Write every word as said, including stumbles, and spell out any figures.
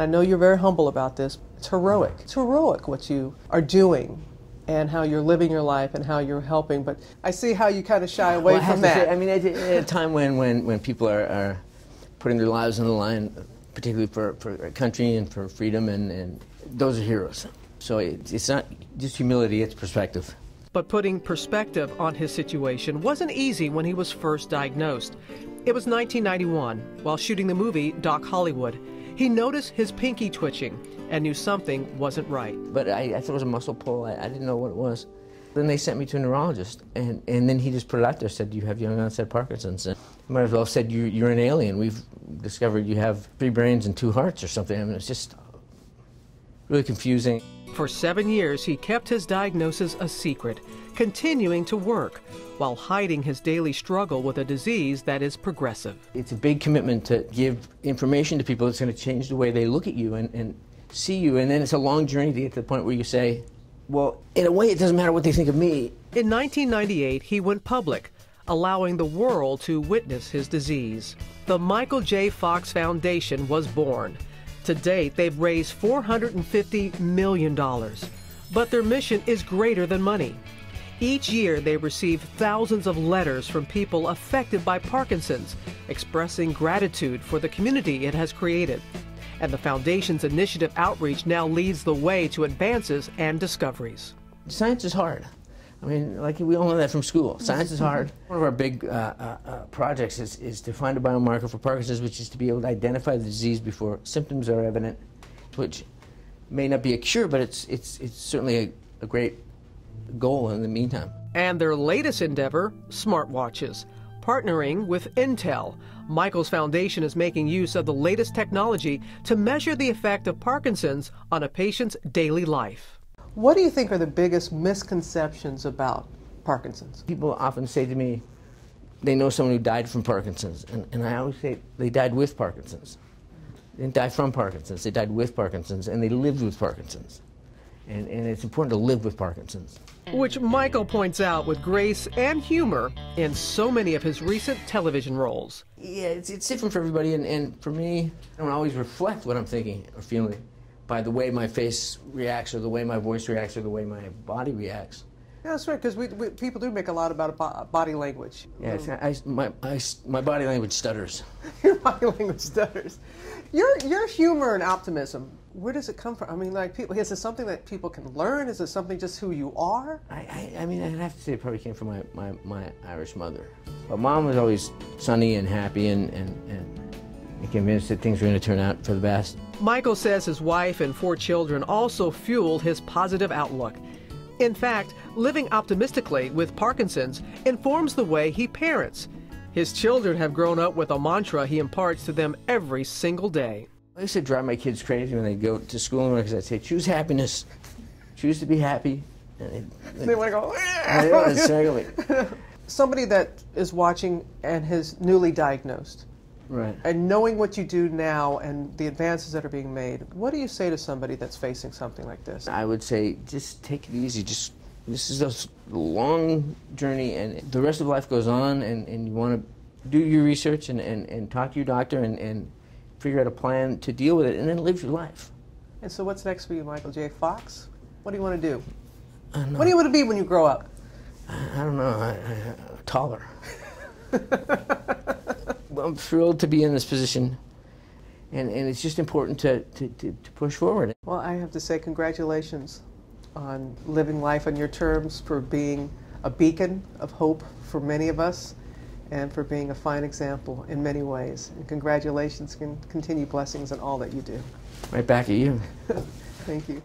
I know you're very humble about this. It's heroic. It's heroic what you are doing and how you're living your life and how you're helping. But I see how you kind of shy away well, from that. Say, I mean, at a time when, when, when people are, are putting their lives on the line, particularly for, for our country and for freedom, and, and those are heroes. So it, it's not just humility, it's perspective. But putting perspective on his situation wasn't easy when he was first diagnosed. It was nineteen ninety-one, while shooting the movie Doc Hollywood. He noticed his pinky twitching and knew something wasn't right. But I, I thought it was a muscle pull. I, I didn't know what it was. Then they sent me to a neurologist, and, and then he just put it out there, said, you have young onset Parkinson's. And I might as well have said, you, you're an alien. We've discovered you have three brains and two hearts or something. I mean, it's just really confusing. For seven years, he kept his diagnosis a secret, continuing to work while hiding his daily struggle with a disease that is progressive. It's a big commitment to give information to people that's going to change the way they look at you and, and see you, and then it's a long journey to get to the point where you say, well, in a way, it doesn't matter what they think of me. In nineteen ninety-eight, he went public, allowing the world to witness his disease. The Michael J. Fox Foundation was born. To date, they've raised four hundred fifty million dollars. But their mission is greater than money. Each year, they receive thousands of letters from people affected by Parkinson's, expressing gratitude for the community it has created. And the Foundation's initiative outreach now leads the way to advances and discoveries. Science is hard. I mean, like we all know that from school. Science is hard. One of our big uh, uh, projects is, is to find a biomarker for Parkinson's, which is to be able to identify the disease before symptoms are evident, which may not be a cure, but it's, it's, it's certainly a, a great goal in the meantime. And their latest endeavor, smartwatches. Partnering with Intel, Michael's foundation is making use of the latest technology to measure the effect of Parkinson's on a patient's daily life. What do you think are the biggest misconceptions about Parkinson's? People often say to me, they know someone who died from Parkinson's, and, and I always say they died with Parkinson's. They didn't die from Parkinson's, they died with Parkinson's, and they lived with Parkinson's. And, and it's important to live with Parkinson's. Which Michael points out with grace and humor in so many of his recent television roles. Yeah, it's, it's different for everybody, and, and for me, I don't always reflect what I'm thinking or feeling by the way my face reacts or the way my voice reacts or the way my body reacts. Yeah, that's right, because we, we, people do make a lot about a body language. Yeah, it's, I, my, I, my body language stutters. Your body language stutters. Your, your humor and optimism, where does it come from? I mean, like, people, is it something that people can learn? Is it something just who you are? I, I, I mean, I'd have to say it probably came from my, my, my Irish mother. My mom was always sunny and happy and, and, and convinced that things were going to turn out for the best. Michael says his wife and four children also fueled his positive outlook. In fact, living optimistically with Parkinson's informs the way he parents. His children have grown up with a mantra he imparts to them every single day. I used to drive my kids crazy when they go to school, because I'd say, choose happiness, choose to be happy. And they'd, they'd, they want to go, yeah. Somebody that is watching and is newly diagnosed. Right. And knowing what you do now and the advances that are being made, what do you say to somebody that's facing something like this? I would say, just take it easy. Just this is a long journey, and the rest of life goes on, and, and you want to do your research and, and, and talk to your doctor and, and figure out a plan to deal with it, and then live your life. And so what's next for you, Michael J. Fox? What do you want to do? I don't know. What do you want to be when you grow up? I, I don't know. I, I, taller. I'm thrilled to be in this position, and, and it's just important to, to, to, to push forward. Well, I have to say congratulations on living life on your terms, for being a beacon of hope for many of us, and for being a fine example in many ways. And congratulations, and continue blessings in all that you do. Right back at you. Thank you.